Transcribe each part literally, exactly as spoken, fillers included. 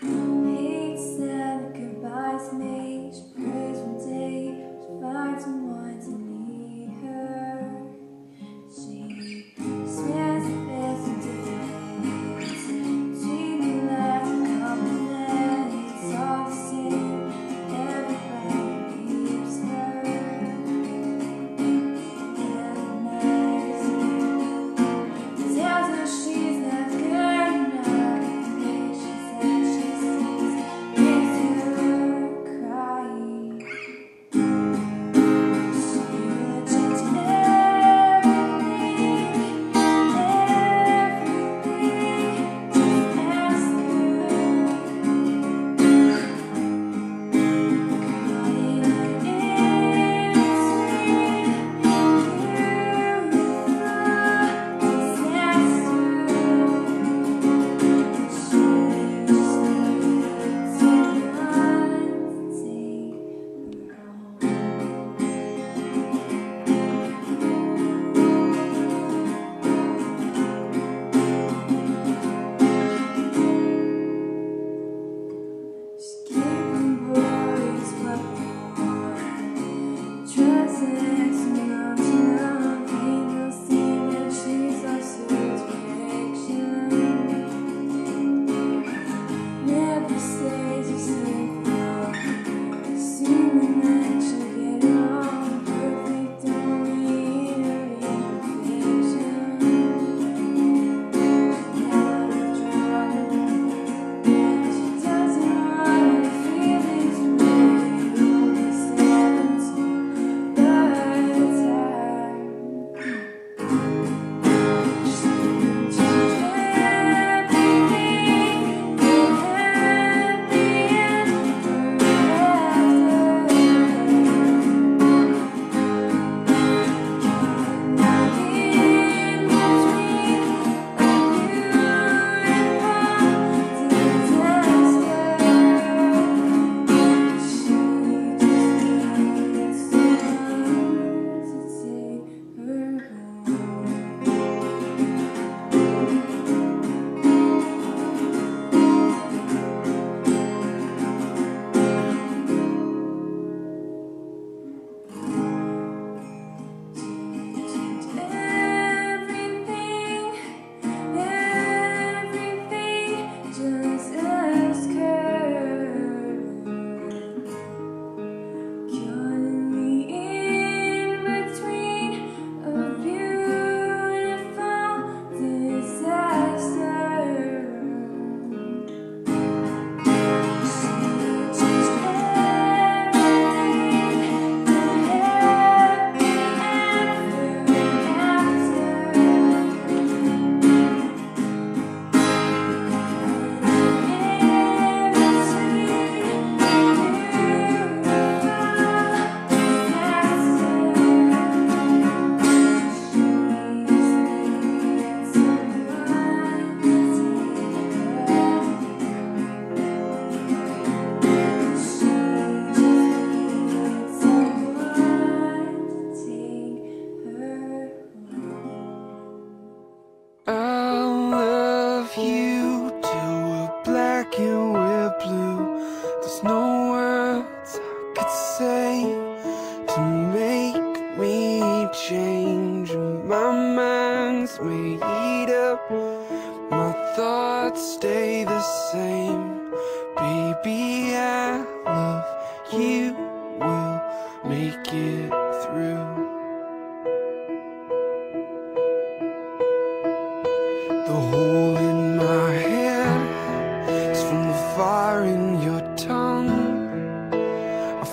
Hates that goodbyes me. She prays one day. She finds someone to need her. She swears the best of days. She me last and compliments. All the same, everybody keeps her.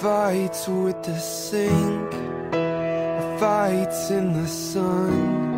Fights with the sink, fights in the sun.